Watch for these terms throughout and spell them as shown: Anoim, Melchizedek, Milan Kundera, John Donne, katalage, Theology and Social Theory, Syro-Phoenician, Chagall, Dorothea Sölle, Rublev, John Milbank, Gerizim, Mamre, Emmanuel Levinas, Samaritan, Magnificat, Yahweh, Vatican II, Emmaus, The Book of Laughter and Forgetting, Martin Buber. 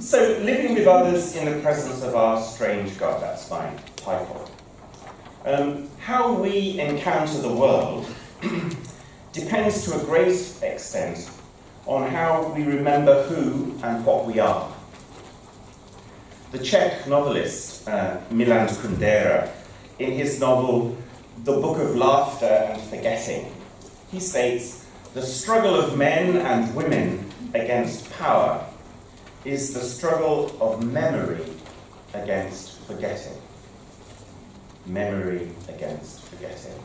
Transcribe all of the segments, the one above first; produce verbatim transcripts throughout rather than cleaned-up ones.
So, living with others in the presence of our strange God, that's my title. Um, how we encounter the world depends to a great extent on how we remember who and what we are. The Czech novelist uh, Milan Kundera, in his novel The Book of Laughter and Forgetting, he states, "The struggle of men and women against power is the struggle of memory against forgetting." Memory against forgetting.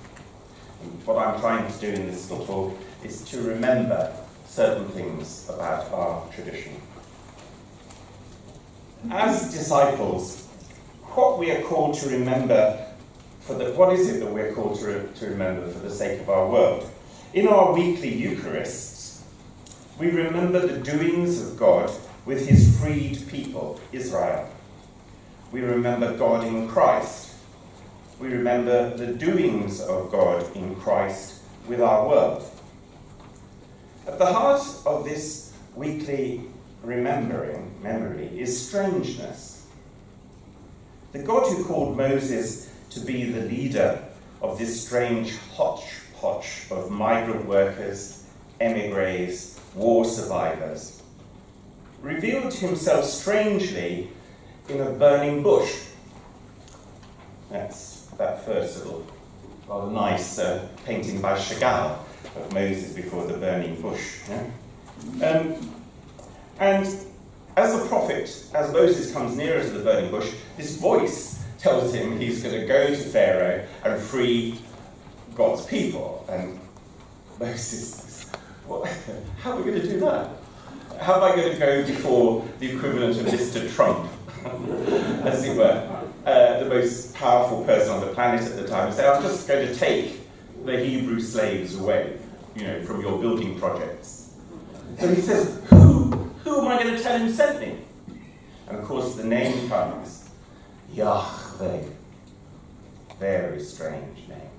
And what I'm trying to do in this little talk is to remember certain things about our tradition. As disciples, what we are called to remember for the, what is it that we're called to, re, to remember for the sake of our world? In our weekly Eucharists, we remember the doings of God with his freed people, Israel. We remember God in Christ. We remember the doings of God in Christ with our world. At the heart of this weekly remembering, memory, is strangeness. The God who called Moses to be the leader of this strange hodgepodge of migrant workers, emigres, war survivors, revealed himself strangely in a burning bush. That's that first little rather nice uh, painting by Chagall of Moses before the burning bush. Yeah? Um, and as the prophet, as Moses comes nearer to the burning bush, this voice tells him he's going to go to Pharaoh and free God's people. And Moses says, well, how are we going to do that? How am I going to go before the equivalent of Mister Trump, as it were? Uh, the most powerful person on the planet at the time, and say, I'm just going to take the Hebrew slaves away, you know, from your building projects. So he says, who, who am I going to tell him sent me? And of course the name comes, Yahweh. Very strange name.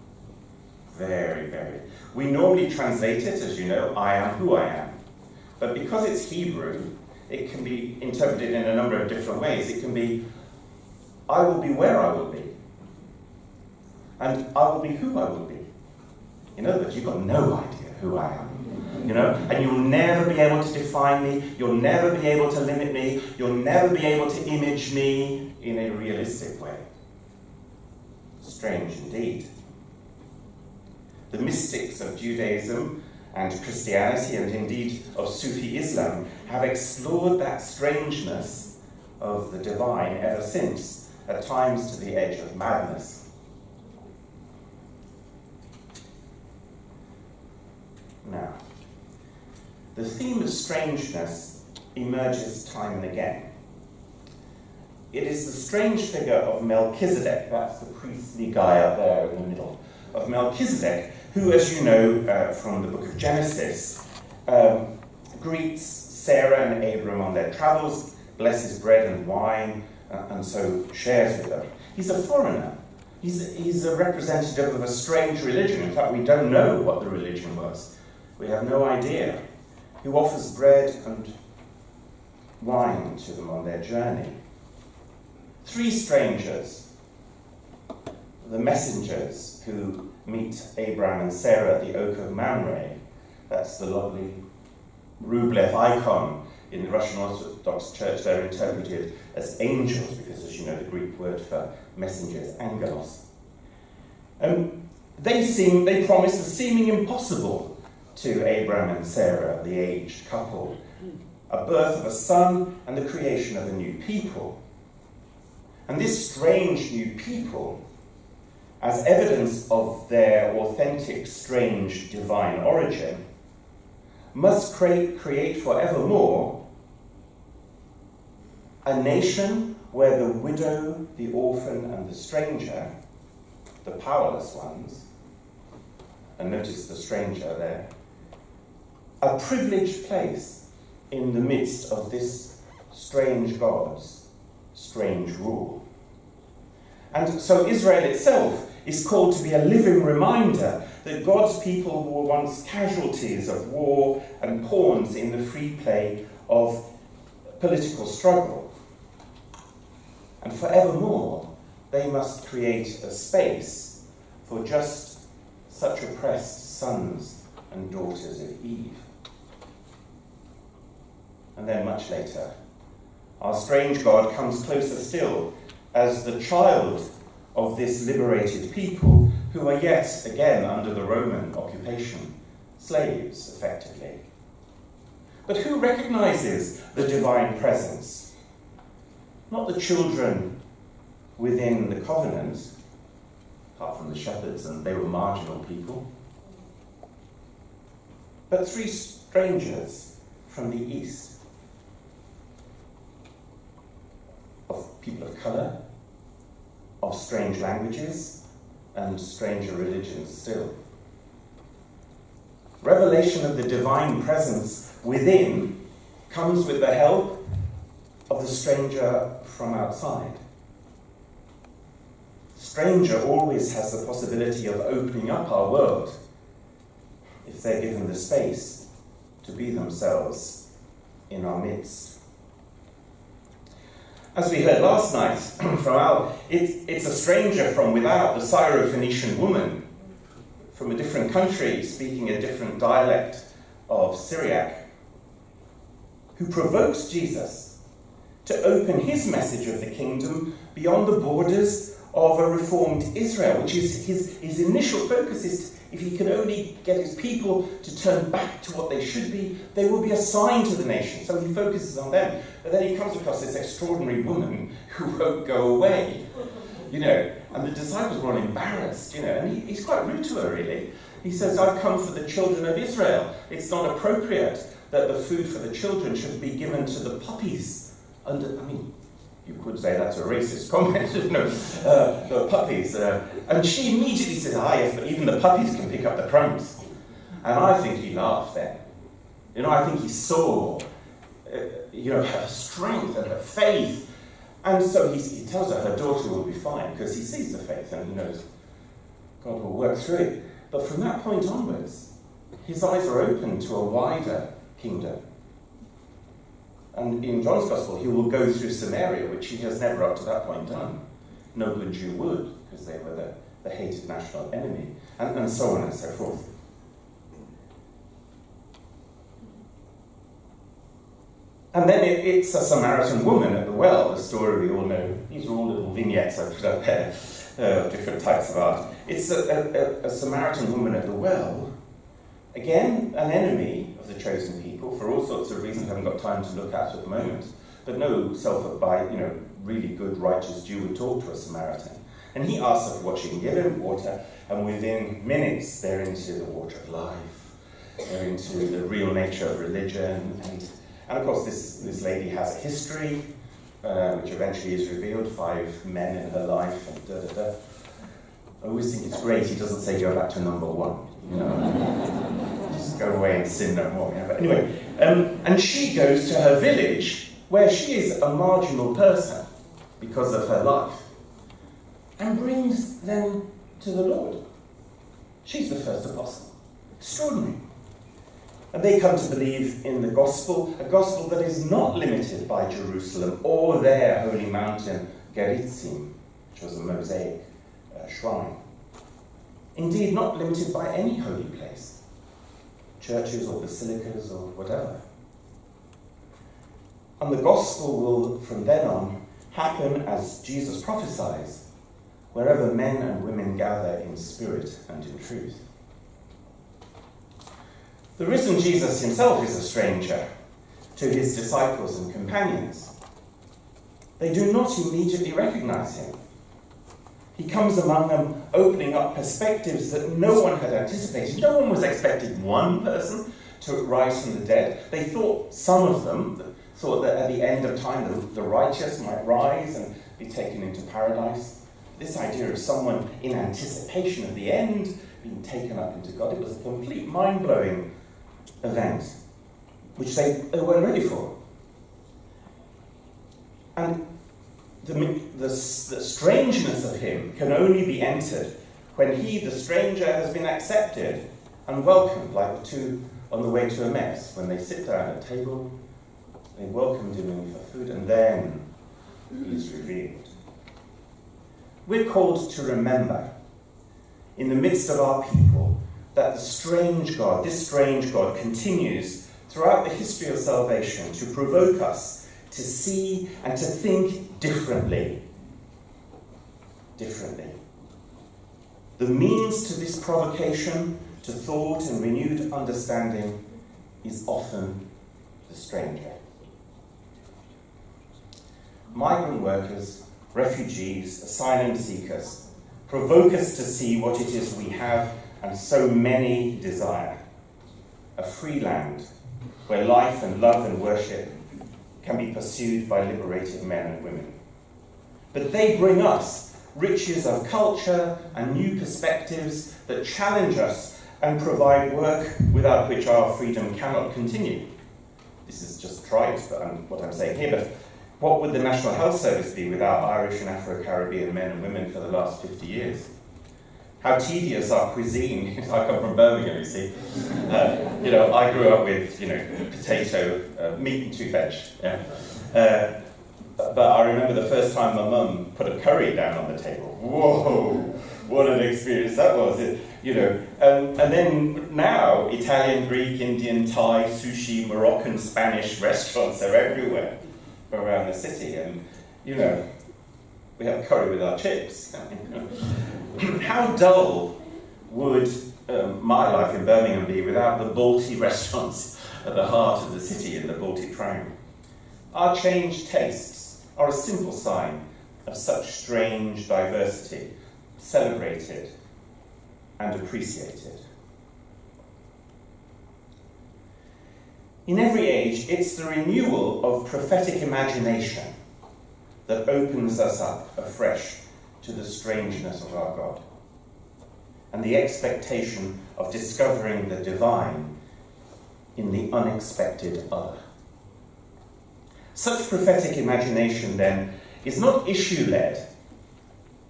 Very, very. We normally translate it, as you know, I am who I am. But because it's Hebrew, it can be interpreted in a number of different ways. It can be, I will be where I will be, and I will be who I will be. In other words, you've got no idea who I am, you know, and you'll never be able to define me, you'll never be able to limit me, you'll never be able to image me in a realistic way. Strange indeed. The mystics of Judaism and Christianity, and indeed of Sufi Islam, have explored that strangeness of the divine ever since, at times to the edge of madness. Now, the theme of strangeness emerges time and again. It is the strange figure of Melchizedek, that's the priestly guy up there in the middle, of Melchizedek, who, as you know uh, from the book of Genesis, um, greets Sarah and Abram on their travels, blesses bread and wine, and so shares with them. He's a foreigner. He's, he's a representative of a strange religion. In fact, we don't know what the religion was. We have no idea. Who offers bread and wine to them on their journey. Three strangers, the messengers who meet Abraham and Sarah at the Oak of Mamre. That's the lovely Rublev icon in the Russian Orthodox Church. They're interpreted as angels, because, as you know, the Greek word for messenger is angelos. Um, they, seem, they promise the seeming impossible to Abraham and Sarah, the aged couple, a birth of a son and the creation of a new people. And this strange new people, as evidence of their authentic, strange, divine origin, must create, create forevermore a nation where the widow, the orphan, and the stranger, the powerless ones, and notice the stranger there, a privileged place in the midst of this strange God's strange rule. And so Israel itself is called to be a living reminder that God's people were once casualties of war and pawns in the free play of political struggle. And forevermore, they must create a space for just such oppressed sons and daughters of Eve. And then much later, our strange God comes closer still as the child of this liberated people who are yet again under the Roman occupation, slaves, effectively. But who recognizes the divine presence? Not the children within the covenant, apart from the shepherds, and they were marginal people, but three strangers from the east, of people of color, of strange languages, and stranger religions still. Revelation of the divine presence within comes with the help of the stranger from outside. Stranger always has the possibility of opening up our world if they're given the space to be themselves in our midst. As we heard last night from Al, it, it's a stranger from without, the Syro-Phoenician woman from a different country speaking a different dialect of Syriac, who provokes Jesus to open his message of the kingdom beyond the borders of a reformed Israel, which is his, his initial focus is, if he can only get his people to turn back to what they should be, they will be a sign to the nation. So he focuses on them. But then he comes across this extraordinary woman who won't go away, you know, and the disciples were all embarrassed, you know, and he, he's quite rude to her, really. He says, I've come for the children of Israel. It's not appropriate that the food for the children should be given to the puppies. Under, I mean, you could say that's a racist comment, no, uh, the puppies. Uh, and she immediately says, ah, yes, but even the puppies can pick up the crumbs. And I think he laughed then. You know, I think he saw, uh, you know, her strength and her faith. And so he, he tells her her daughter will be fine, because he sees the faith and he knows God will work through it. But from that point onwards, his eyes are open to a wider kingdom. And in John's Gospel, he will go through Samaria, which he has never up to that point done. No good Jew would, because they were the, the hated national enemy, and, and so on and so forth. And then it, it's a Samaritan woman at the well, the story we all know. These are all little vignettes I put up there, uh, different types of art. It's a, a, a Samaritan woman at the well, again, an enemy of the chosen people, for all sorts of reasons I haven't got time to look at at the moment, but no self-abide, you know, really good, righteous Jew would talk to a Samaritan. And he asks her for what she can give him, water, and within minutes they're into the water of life, they're into the real nature of religion, and, and of course this, this lady has a history, uh, which eventually is revealed, five men in her life, and da-da-da. I always think it's great he doesn't say go back to number one, you know. Go away and sin no more. Yeah, but anyway, um, and she goes to her village where she is a marginal person because of her life and brings them to the Lord. She's the first apostle. Extraordinary. And they come to believe in the gospel, a gospel that is not limited by Jerusalem or their holy mountain, Gerizim, which was a Mosaic uh, shrine. Indeed, not limited by any holy place. Churches or basilicas or whatever. And the gospel will, from then on, happen as Jesus prophesies, wherever men and women gather in spirit and in truth. The risen Jesus himself is a stranger to his disciples and companions. They do not immediately recognize him. He comes among them, opening up perspectives that no one had anticipated. No one was expecting one person to rise from the dead. They thought, some of them, thought that at the end of time the, the righteous might rise and be taken into paradise. This idea of someone in anticipation of the end being taken up into God, it was a complete mind-blowing event, which they, they weren't ready for. And The, the, the strangeness of him can only be entered when he, the stranger, has been accepted and welcomed, like the two on the way to Emmaus, when they sit down at table They welcomed him in for food, and then he is revealed. We're called to remember, in the midst of our people, that the strange God, this strange God, continues throughout the history of salvation to provoke us to see and to think differently. Differently. The means to this provocation, to thought and renewed understanding, is often the stranger. Migrant workers, refugees, asylum seekers provoke us to see what it is we have and so many desire. A free land where life and love and worship can be pursued by liberated men and women. But they bring us riches of culture and new perspectives that challenge us and provide work without which our freedom cannot continue. This is just trite, but I'm, what I'm saying here, but what would the National Health Service be without Irish and Afro-Caribbean men and women for the last fifty years? How tedious our cuisine. I come from Birmingham, you see. Uh, you know, I grew up with, you know, potato, uh, meat and two veg. Yeah. Uh, but I remember the first time my mum put a curry down on the table. Whoa! What an experience that was. It, you know, um, and then now, Italian, Greek, Indian, Thai, sushi, Moroccan, Spanish restaurants are everywhere around the city, and you know, we have curry with our chips. How dull would um, my life in Birmingham be without the Balti restaurants at the heart of the city in the Baltic Triangle? Our changed tastes are a simple sign of such strange diversity, celebrated and appreciated. In every age, it's the renewal of prophetic imagination that opens us up afresh to the strangeness of our God and the expectation of discovering the divine in the unexpected other. Such prophetic imagination, then, is not issue-led.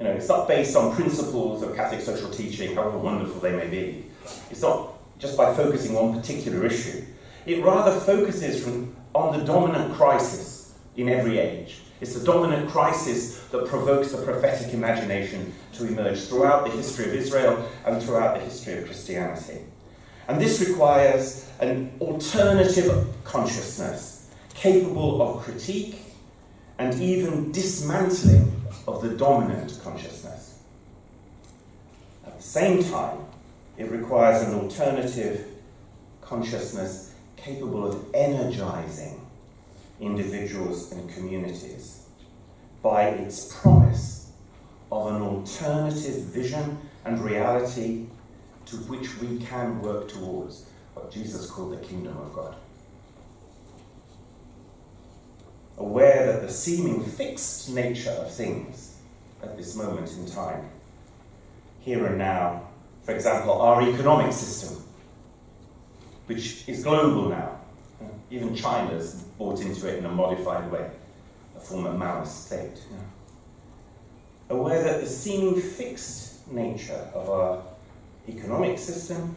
You know, it's not based on principles of Catholic social teaching, however wonderful they may be. It's not just by focusing on particular issue. It rather focuses from, on the dominant crisis in every age. It's the dominant crisis that provokes the prophetic imagination to emerge throughout the history of Israel and throughout the history of Christianity. And this requires an alternative consciousness capable of critique and even dismantling of the dominant consciousness. At the same time, it requires an alternative consciousness capable of energizing individuals and communities by its promise of an alternative vision and reality to which we can work towards, what Jesus called the kingdom of God. Aware that the seeming fixed nature of things at this moment in time, here and now, for example, our economic system, which is global now. Even China's bought into it in a modified way, a former Maoist state. Yeah. Aware that the seeming fixed nature of our economic system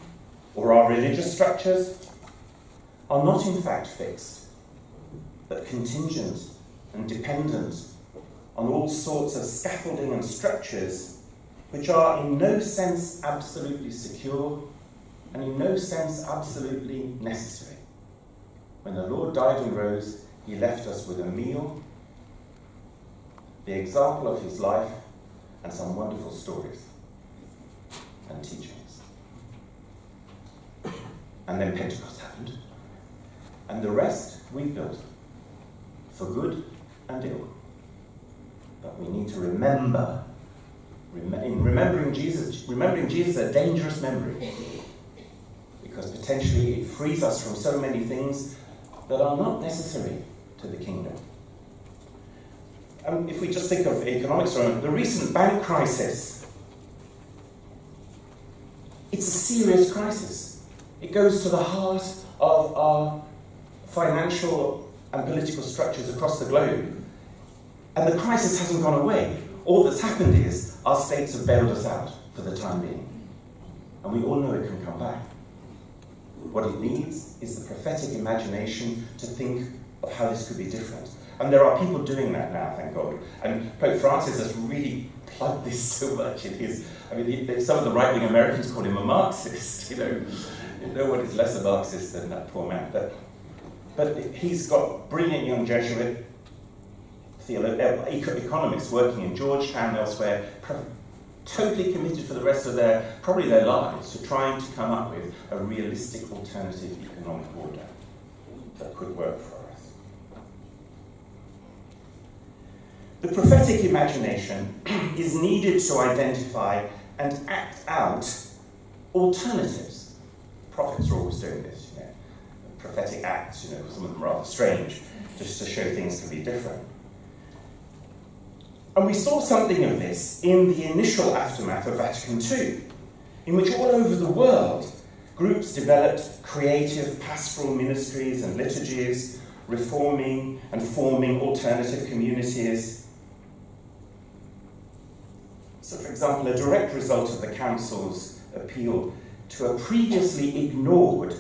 or our religious structures are not in fact fixed, but contingent and dependent on all sorts of scaffolding and structures which are in no sense absolutely secure and in no sense absolutely necessary. When the Lord died and rose, he left us with a meal, the example of his life, and some wonderful stories and teachings. And then Pentecost happened, and the rest we've built, for good and ill. But we need to remember, in remembering Jesus, remembering Jesus is a dangerous memory, because potentially it frees us from so many things that are not necessary to the kingdom. And if we just think of economics for a moment, the recent bank crisis, it's a serious crisis. It goes to the heart of our financial and political structures across the globe. And the crisis hasn't gone away. All that's happened is our states have bailed us out for the time being. And we all know it can come back. What it needs is the prophetic imagination to think of how this could be different. And there are people doing that now, thank God. And Pope Francis has really plugged this so much in his... I mean, some of the right-wing Americans call him a Marxist, you know. No one is less a Marxist than that poor man. But, but he's got brilliant young Jesuit economists working in Georgetown and elsewhere, totally committed for the rest of their, probably their lives, to trying to come up with a realistic alternative economic order that could work for us. The prophetic imagination is needed to identify and act out alternatives. Prophets are always doing this, you know, prophetic acts, you know, some of them are rather strange, just to show things can be different. And we saw something of this in the initial aftermath of Vatican Two, in which all over the world, groups developed creative pastoral ministries and liturgies, reforming and forming alternative communities. So, for example, a direct result of the Council's appeal to a previously ignored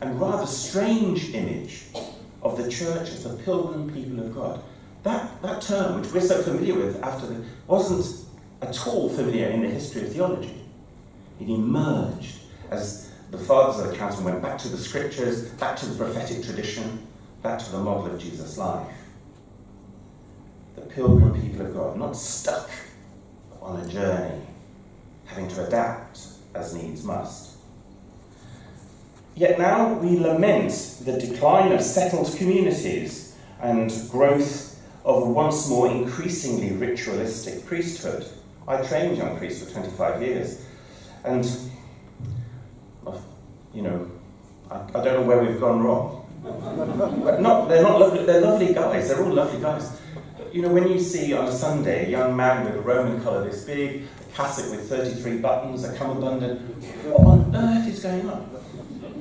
and rather strange image of the Church as the pilgrim people of God. That, that term, which we're so familiar with after the, wasn't at all familiar in the history of theology. It emerged as the fathers of the Council went back to the scriptures, back to the prophetic tradition, back to the model of Jesus' life. The pilgrim people of God, not stuck on a journey, having to adapt as needs must. Yet now we lament the decline of settled communities and growth of a once more increasingly ritualistic priesthood. I trained young priests for twenty-five years. And, you know, I, I don't know where we've gone wrong. But not, they're, not lovely, they're lovely guys, they're all lovely guys. But, you know, when you see on a Sunday a young man with a Roman collar this big, a cassock with thirty-three buttons, a cummerbund, and what on earth is going on?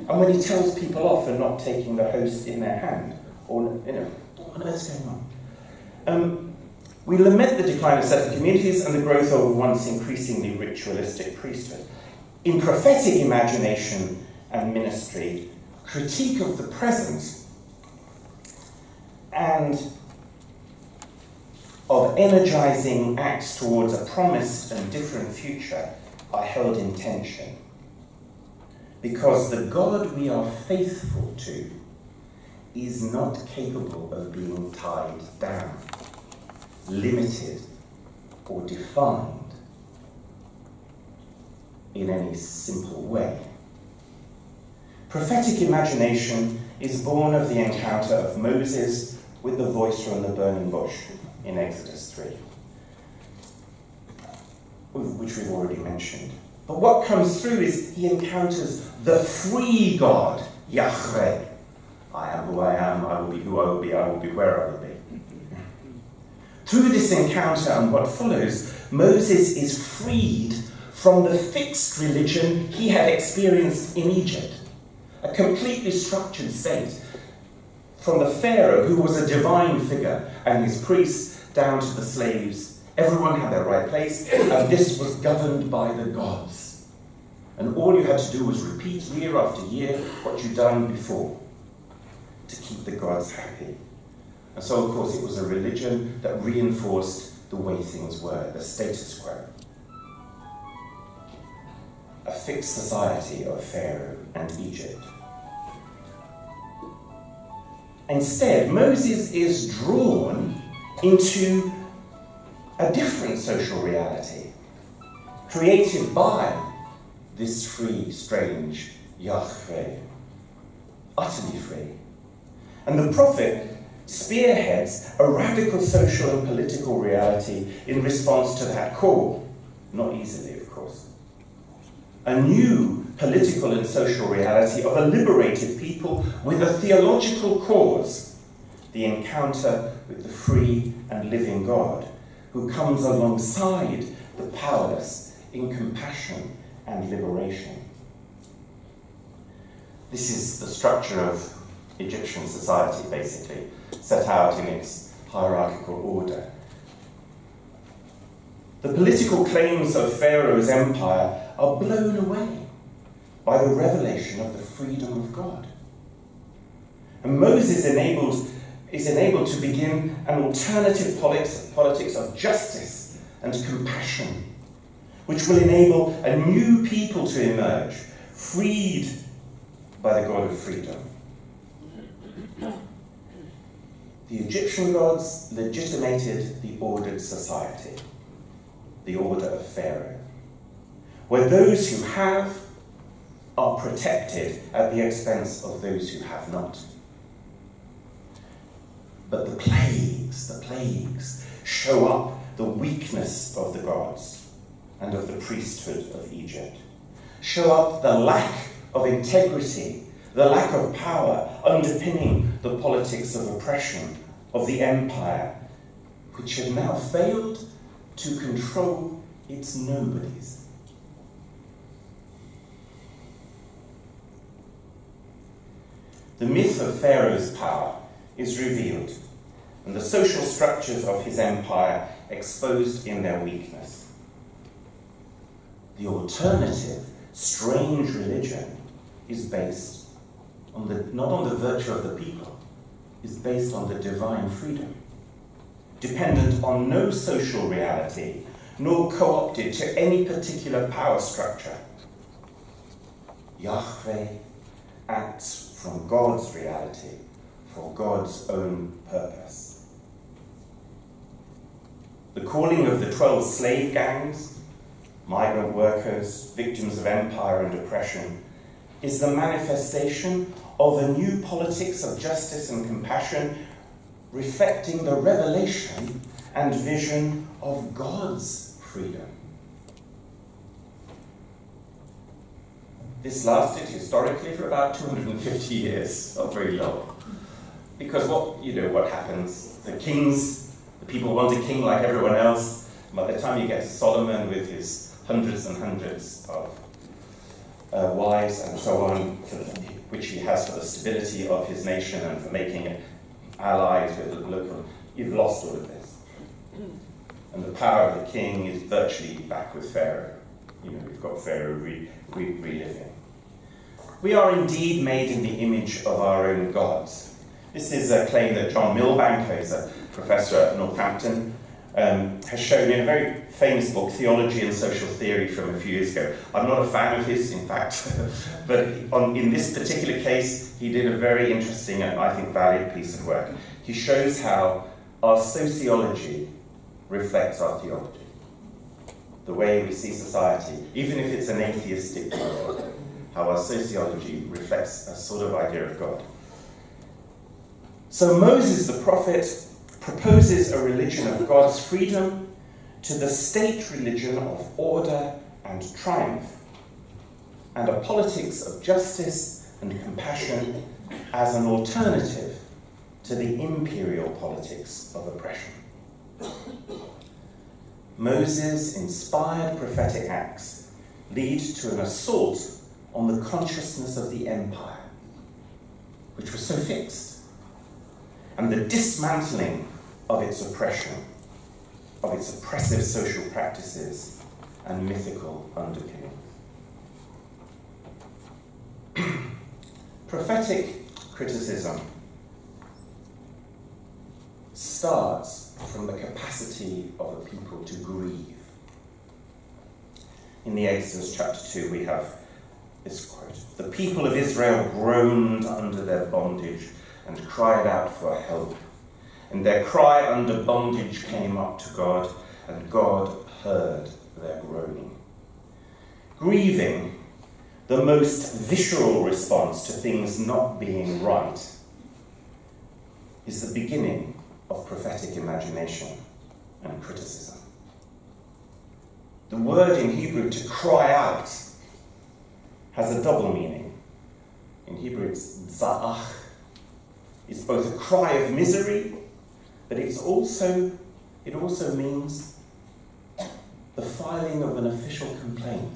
And when he tells people off for not taking the host in their hand, or, you know, what on earth's going on? Um, we lament the decline of settled communities and the growth of a once increasingly ritualistic priesthood. In prophetic imagination and ministry, critique of the present and of energising acts towards a promised and different future are held in tension, because the God we are faithful to is not capable of being tied down, limited, or defined in any simple way. Prophetic imagination is born of the encounter of Moses with the voice from the burning bush in Exodus three, which we've already mentioned. But what comes through is he encounters the free God, Yahweh. I am who I am, I will be who I will be, I will be where I will be. Through this encounter and what follows, Moses is freed from the fixed religion he had experienced in Egypt, a completely structured state, from the Pharaoh, who was a divine figure, and his priests, down to the slaves. Everyone had their right place, and this was governed by the gods. And all you had to do was repeat year after year what you'd done before, to keep the gods happy. And so, of course, it was a religion that reinforced the way things were, the status quo. A fixed society of Pharaoh and Egypt. Instead, Moses is drawn into a different social reality, created by this free, strange Yahweh, utterly free. And the prophet spearheads a radical social and political reality in response to that call. Not easily, of course. A new political and social reality of a liberated people with a theological cause. The encounter with the free and living God, who comes alongside the powerless in compassion and liberation. This is the structure of Egyptian society, basically, set out in its hierarchical order. The political claims of Pharaoh's empire are blown away by the revelation of the freedom of God. And Moses enables is enabled to begin an alternative politics, politics of justice and compassion, which will enable a new people to emerge, freed by the God of freedom. The Egyptian gods legitimated the ordered society, the order of Pharaoh, where those who have are protected at the expense of those who have not. But the plagues, the plagues, show up the weakness of the gods and of the priesthood of Egypt, show up the lack of integrity, the lack of power underpinning the politics of oppression of the empire, which had now failed to control its nobodies. The myth of Pharaoh's power is revealed, and the social structures of his empire exposed in their weakness. The alternative, strange religion is based on the, not on the virtue of the people, is based on the divine freedom, dependent on no social reality, nor co-opted to any particular power structure. Yahweh acts from God's reality, for God's own purpose. The calling of the twelve slave gangs, migrant workers, victims of empire and oppression, is the manifestation of a new politics of justice and compassion, reflecting the revelation and vision of God's freedom. This lasted historically for about two hundred fifty years, not very long. Because what, you know what happens, the kings, the people want a king like everyone else, and by the time you get to Solomon with his hundreds and hundreds of Uh, wives and so on, for the, which he has for the stability of his nation and for making it allies with the local, you've lost all of this. And the power of the king is virtually back with Pharaoh. You know, we've got Pharaoh re, re, reliving. We are indeed made in the image of our own gods. This is a claim that John Milbank, who's a professor at Northampton, Um, has shown in a very famous book, Theology and Social Theory, from a few years ago. I'm not a fan of his, in fact, but on, in this particular case, he did a very interesting and, I think, valued piece of work. He shows how our sociology reflects our theology, the way we see society, even if it's an atheistic world, how our sociology reflects a sort of idea of God. So Moses, the prophet, proposes a religion of God's freedom to the state religion of order and triumph, and a politics of justice and compassion as an alternative to the imperial politics of oppression. Moses' inspired prophetic acts lead to an assault on the consciousness of the empire, which was so fixed, and the dismantling of its oppression, of its oppressive social practices and mythical underpinnings. Prophetic criticism starts from the capacity of a people to grieve. In the Exodus chapter two, we have this quote: "The people of Israel groaned under their bondage and cried out for help. And their cry under bondage came up to God, and God heard their groaning." Grieving, the most visceral response to things not being right, is the beginning of prophetic imagination and criticism. The word in Hebrew, to cry out, has a double meaning. In Hebrew, it's za'ach. It's both a cry of misery, but it's also, it also means the filing of an official complaint.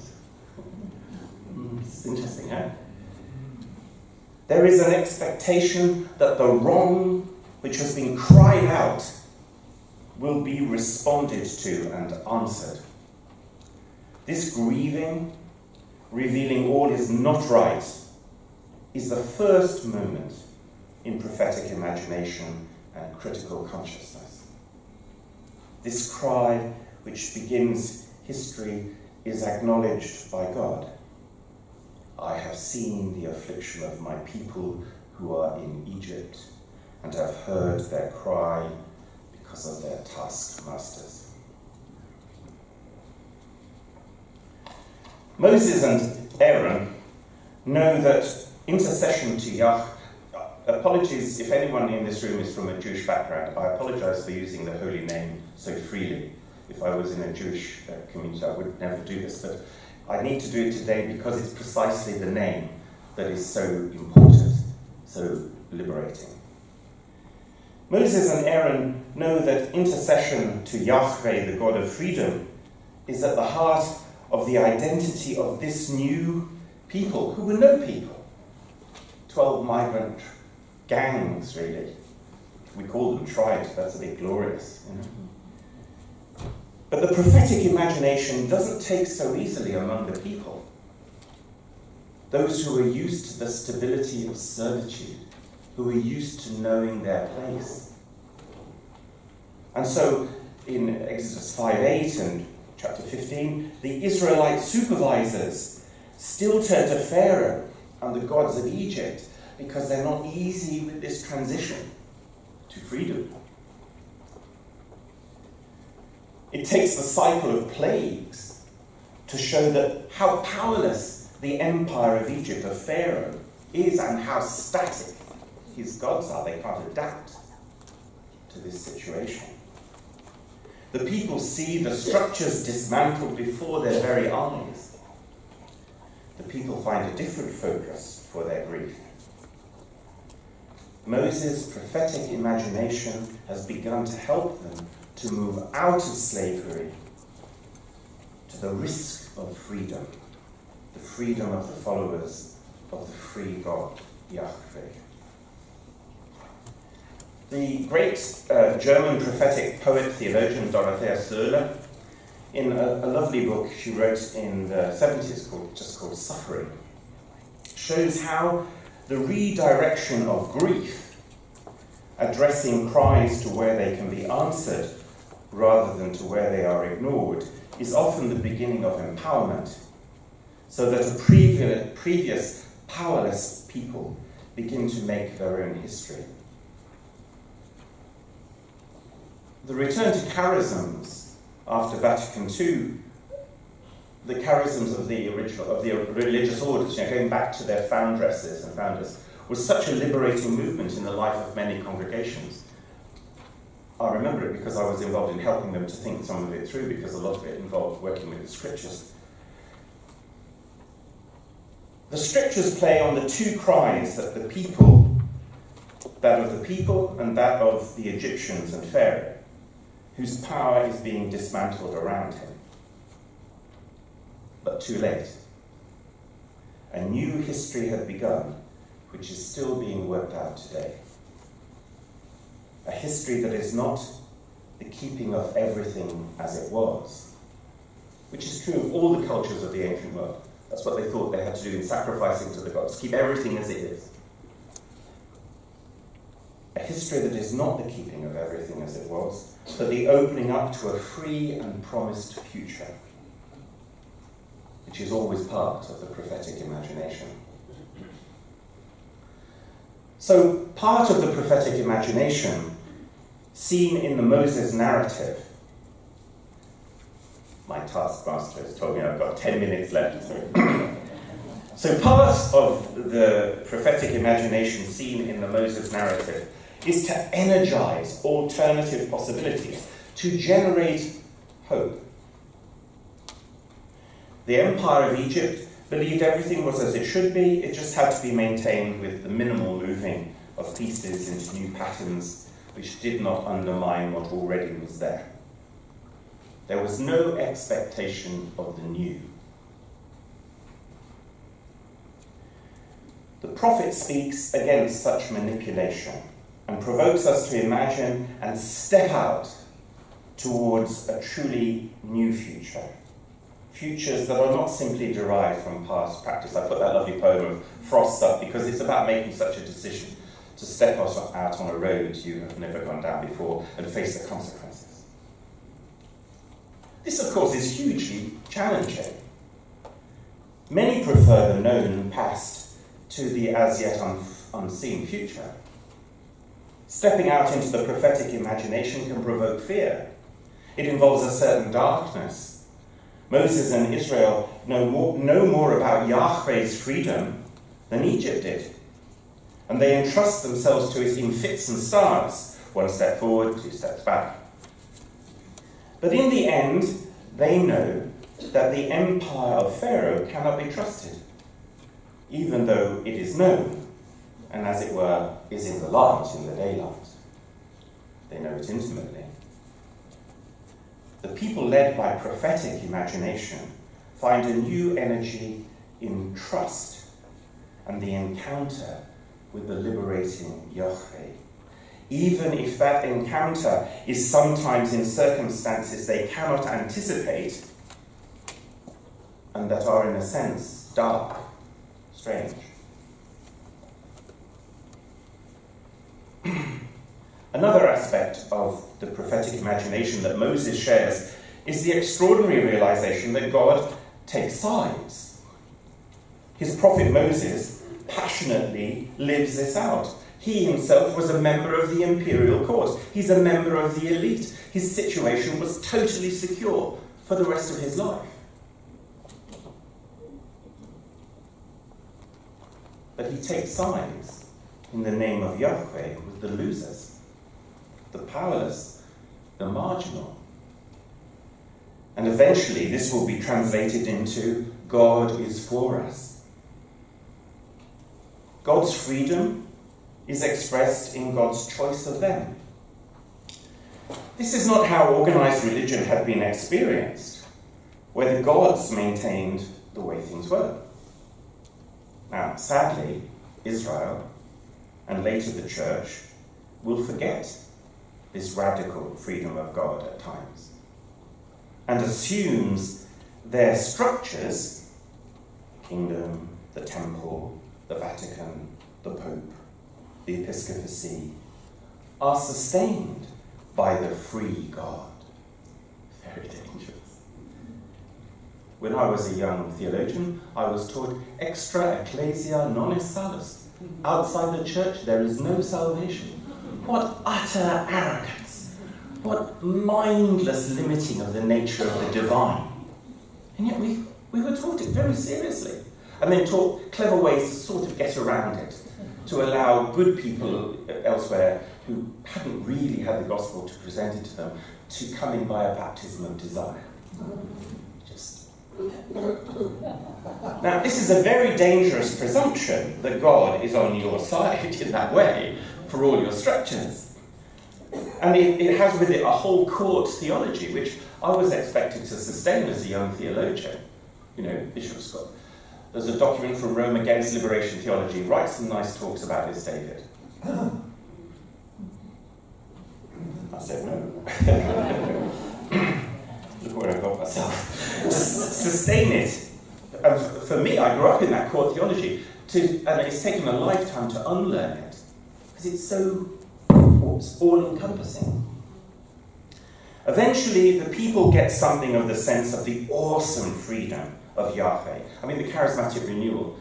It's interesting, eh? There is an expectation that the wrong which has been cried out will be responded to and answered. This grieving, revealing all is not right, is the first moment in prophetic imagination and critical consciousness. This cry, which begins history, is acknowledged by God. I have seen the affliction of my people who are in Egypt, and have heard their cry because of their taskmasters. Moses and Aaron know that intercession to Yahweh. Apologies if anyone in this room is from a Jewish background. I apologize for using the holy name so freely. If I was in a Jewish community, I would never do this, but I need to do it today because it's precisely the name that is so important, so liberating. Moses and Aaron know that intercession to Yahweh, the God of freedom, is at the heart of the identity of this new people, who were no people. Twelve migrant gangs, really. We call them tribes, that's a bit glorious, you know. But the prophetic imagination doesn't take so easily among the people. Those who are used to the stability of servitude, who are used to knowing their place. And so, in Exodus five eight and chapter fifteen, the Israelite supervisors still turn to Pharaoh and the gods of Egypt because they're not easy with this transition to freedom. It takes the cycle of plagues to show that how powerless the empire of Egypt, of Pharaoh, is and how static his gods are. They can't adapt to this situation. The people see the structures dismantled before their very eyes. The people find a different focus for their grief. Moses' prophetic imagination has begun to help them to move out of slavery to the risk of freedom, the freedom of the followers of the free God, Yahweh. The great uh, German prophetic poet, theologian, Dorothea Sölle, in a, a lovely book she wrote in the seventies, called, just called Suffering, shows how the redirection of grief, addressing cries to where they can be answered rather than to where they are ignored, is often the beginning of empowerment, so that a previous, previous powerless people begin to make their own history. The return to charisms after Vatican two, the charisms of the original of the religious orders, you know, going back to their foundresses and founders, was such a liberating movement in the life of many congregations. I remember it because I was involved in helping them to think some of it through, because a lot of it involved working with the scriptures. The scriptures play on the two cries that the people, that of the people and that of the Egyptians and Pharaoh, whose power is being dismantled around him. But too late. A new history had begun, which is still being worked out today. A history that is not the keeping of everything as it was, which is true of all the cultures of the ancient world. That's what they thought they had to do in sacrificing to the gods, keep everything as it is. A history that is not the keeping of everything as it was, but the opening up to a free and promised future, which is always part of the prophetic imagination. So part of the prophetic imagination, seen in the Moses narrative — my taskmaster has told me I've got ten minutes left. So part of the prophetic imagination seen in the Moses narrative is to energize alternative possibilities, to generate hope. The empire of Egypt believed everything was as it should be, it just had to be maintained with the minimal moving of pieces into new patterns which did not undermine what already was there. There was no expectation of the new. The prophet speaks against such manipulation and provokes us to imagine and step out towards a truly new future. Futures that are not simply derived from past practice. I put that lovely poem of Frost up because it's about making such a decision. to step out on a road you have never gone down before and face the consequences. This, of course, is hugely challenging. Many prefer the known past to the as-yet un unseen future. Stepping out into the prophetic imagination can provoke fear. It involves a certain darkness. Moses and Israel know more, know more about Yahweh's freedom than Egypt did. And they entrust themselves to it in fits and starts, one step forward, two steps back. But in the end, they know that the empire of Pharaoh cannot be trusted, even though it is known, and as it were, is in the light, in the daylight. They know it intimately. The people led by prophetic imagination find a new energy in trust and the encounter with the liberating Yahweh, even if that encounter is sometimes in circumstances they cannot anticipate and that are, in a sense, dark, strange. Another aspect of the prophetic imagination that Moses shares is the extraordinary realization that God takes sides. His prophet Moses passionately lives this out. He himself was a member of the imperial court. He's a member of the elite. His situation was totally secure for the rest of his life. But he takes sides in the name of Yahweh with the losers, the powerless, the marginal. And eventually this will be translated into God is for us. God's freedom is expressed in God's choice of them. This is not how organized religion had been experienced, where the gods maintained the way things were. Now, sadly, Israel, and later the church, will forget this radical freedom of God at times, and assumes their structures, the kingdom, the temple, the Vatican, the Pope, the episcopacy, are sustained by the free God. Very dangerous. When I was a young theologian, I was taught extra ecclesia non est salus. Outside the church, there is no salvation. What utter arrogance! What mindless limiting of the nature of the divine! And yet we, we were taught it very seriously, and then taught clever ways to sort of get around it, to allow good people elsewhere who hadn't really had the gospel to present it to them to come in by a baptism of desire. Just. Now, this is a very dangerous presumption that God is on your side in that way for all your structures. And it, it has with it a whole court theology, which I was expected to sustain as a young theologian, you know, Bishop's School. There's a document from Rome against liberation theology, writes some nice talks about this, David. I said no. Look where I got myself. To sustain it, and for me, I grew up in that core theology, to, and it's taken a lifetime to unlearn it, because it's so all-encompassing. Eventually, the people get something of the sense of the awesome freedom of Yahweh. I mean, the charismatic renewal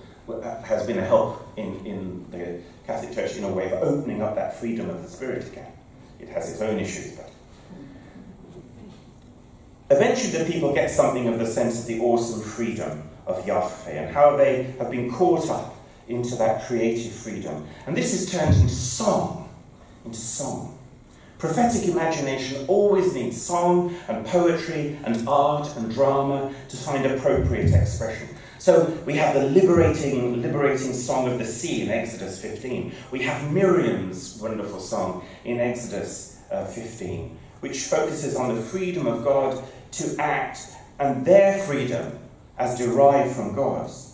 has been a help in, in the Catholic Church in a way of opening up that freedom of the Spirit again. It has its own issues, but eventually the people get something of the sense of the awesome freedom of Yahweh and how they have been caught up into that creative freedom. And this is turned into song, into song. Prophetic imagination always needs song and poetry and art and drama to find appropriate expression. So we have the liberating, liberating song of the sea in Exodus fifteen. We have Miriam's wonderful song in Exodus fifteen, which focuses on the freedom of God to act and their freedom as derived from God's.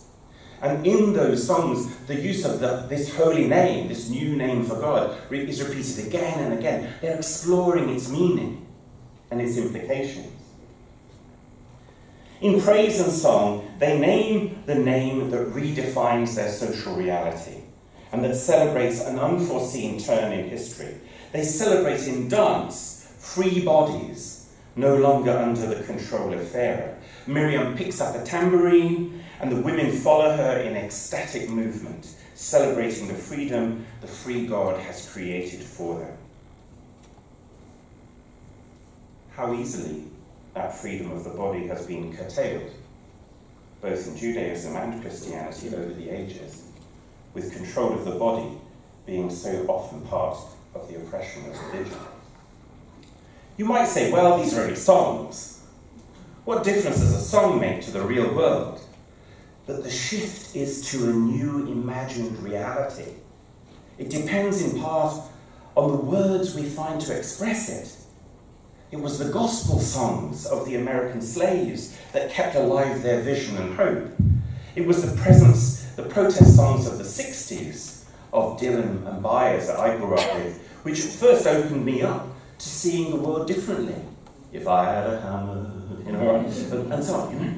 And in those songs, the use of the, this holy name, this new name for God, re is repeated again and again. They're exploring its meaning and its implications. In praise and song, they name the name that redefines their social reality. and that celebrates an unforeseen turn in history. They celebrate in dance free bodies, no longer under the control of Pharaoh. Miriam picks up a tambourine, and the women follow her in ecstatic movement, celebrating the freedom the free God has created for them. How easily that freedom of the body has been curtailed, both in Judaism and Christianity over the ages, with control of the body being so often part of the oppression of religion. You might say, well, these are only songs. What difference does a song make to the real world? But the shift is to a new imagined reality. It depends in part on the words we find to express it. It was the gospel songs of the American slaves that kept alive their vision and hope. It was the presence, the protest songs of the sixties of Dylan and Byers that I grew up with, which first opened me up to seeing the world differently. If I had a hammer, you know, and, and so on, you know.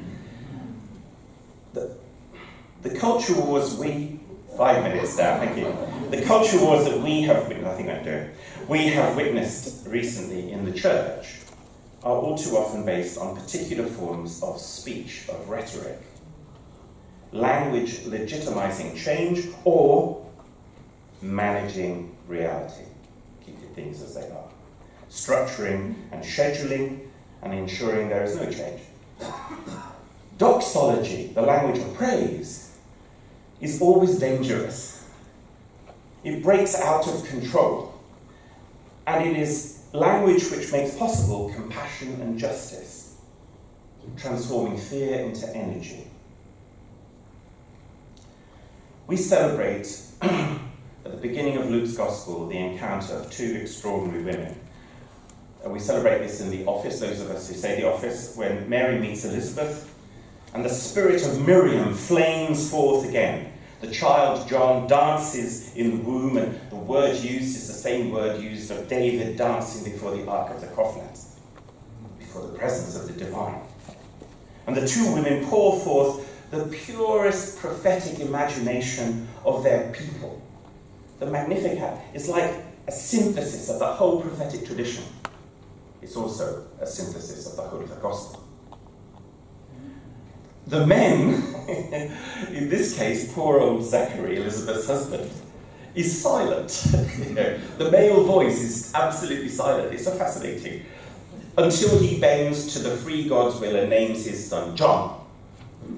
The, the culture wars we, five minutes down, thank you. The culture wars that we have, I think I'm doing, we have witnessed recently in the church are all too often based on particular forms of speech, of rhetoric. Language legitimizing change or managing reality, keeping things as they are. Structuring and scheduling and ensuring there is no change. Doxology, the language of praise, is always dangerous. It breaks out of control. And it is language which makes possible compassion and justice, transforming fear into energy. We celebrate, at the beginning of Luke's Gospel, the encounter of two extraordinary women. And we celebrate this in the office, those of us who say the office, when Mary meets Elizabeth, and the spirit of Miriam flames forth again. The child John dances in the womb, and the word used is the same word used of David dancing before the Ark of the Covenant, before the presence of the divine. And the two women pour forth the purest prophetic imagination of their people. The Magnificat is like a synthesis of the whole prophetic tradition. It's also a synthesis of the whole of the gospel. The men, in this case, poor old Zachary, Elizabeth's husband, is silent. You know, the male voice is absolutely silent. It's so fascinating. Until he bends to the free God's will and names his son John,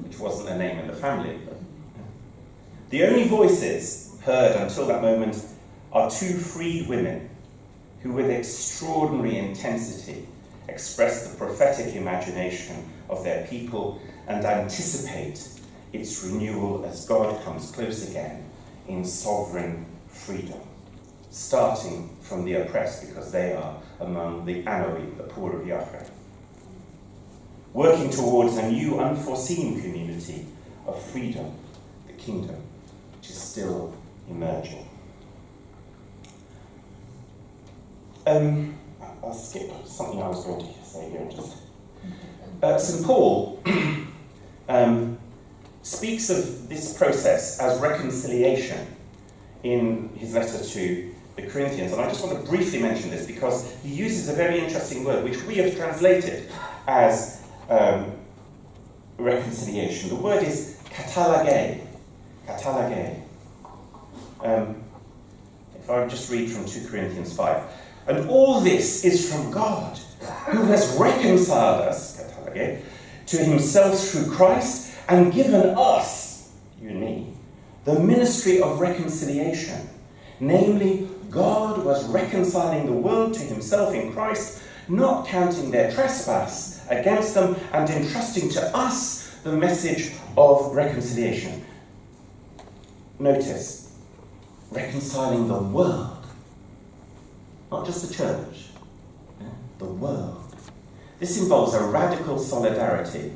which wasn't a name in the family. The only voices heard until that moment are two freed women who, with extraordinary intensity, express the prophetic imagination of their people and anticipate its renewal as God comes close again in sovereign freedom, starting from the oppressed because they are among the Anoim, the poor of Yahweh, working towards a new unforeseen community of freedom, the kingdom, which is still emerging. Um, I'll skip something I was going to say here in just Uh, Saint Paul um, speaks of this process as reconciliation in his letter to the Corinthians. And I just want to briefly mention this because he uses a very interesting word which we have translated as um, reconciliation. The word is katalage. Katalage. Um, if I just read from two Corinthians five. And all this is from God, who has reconciled us, Okay, to himself through Christ and given us, you and me, the ministry of reconciliation. Namely, God was reconciling the world to himself in Christ, not counting their trespass against them and entrusting to us the message of reconciliation. Notice, reconciling the world, not just the church, the world. This involves a radical solidarity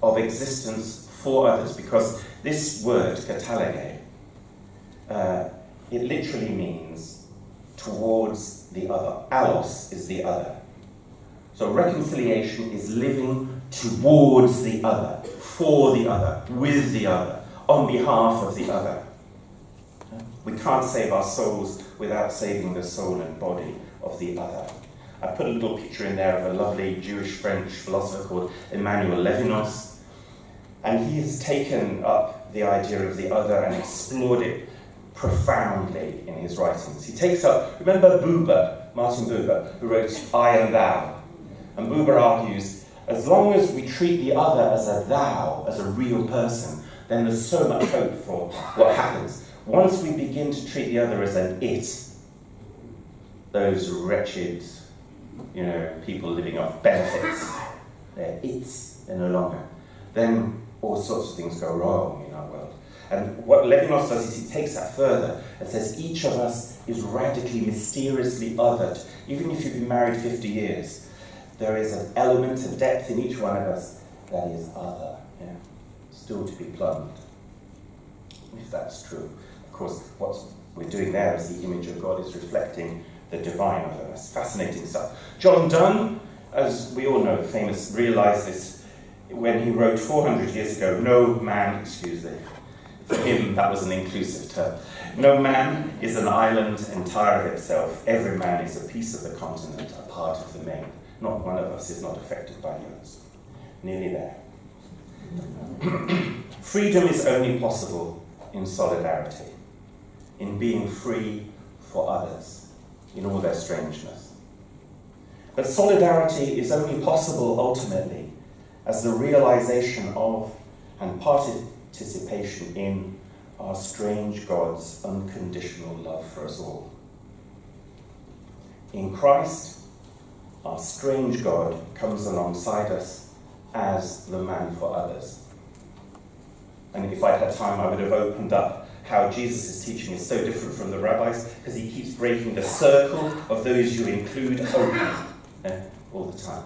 of existence for others, because this word, katalege, uh, it literally means towards the other. Allos is the other. So reconciliation is living towards the other, for the other, with the other, on behalf of the other. We can't save our souls without saving the soul and body of the other. I put a little picture in there of a lovely Jewish-French philosopher called Emmanuel Levinas, and he has taken up the idea of the other and explored it profoundly in his writings. He takes up, remember Buber, Martin Buber, who wrote I and Thou? And Buber argues, as long as we treat the other as a thou, as a real person, then there's so much hope for what happens. Once we begin to treat the other as an it, those wretched, you know, people living off benefits, they're it's, they're no longer. Then all sorts of things go wrong in our world. And what Levinas does is he takes that further and says each of us is radically, mysteriously othered. Even if you've been married fifty years, there is an element of depth in each one of us that is other, yeah? Still to be plumbed, if that's true. Of course, what we're doing there is the image of God is reflecting the divine other. That's fascinating stuff. John Donne, as we all know, famous, realised this when he wrote four hundred years ago, no man, excuse me, for him that was an inclusive term, no man is an island entire of himself, every man is a piece of the continent, a part of the main. Not one of us is not affected by the others. Nearly there. Freedom is only possible in solidarity, in being free for others, in all their strangeness. But solidarity is only possible ultimately as the realization of and participation in our strange God's unconditional love for us all. In Christ, our strange God comes alongside us as the man for others. And if I'd had time, I would have opened up how Jesus' teaching is so different from the rabbis, because he keeps breaking the circle of those you include open eh, all the time.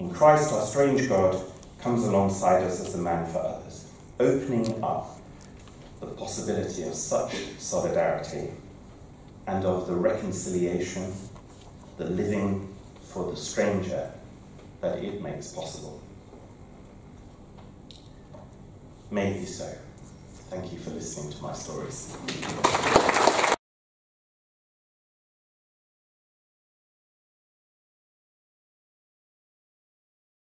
In Christ, our strange God comes alongside us as a man for others, opening up the possibility of such solidarity and of the reconciliation, the living for the stranger that it makes possible. May it be so. Thank you for listening to my stories.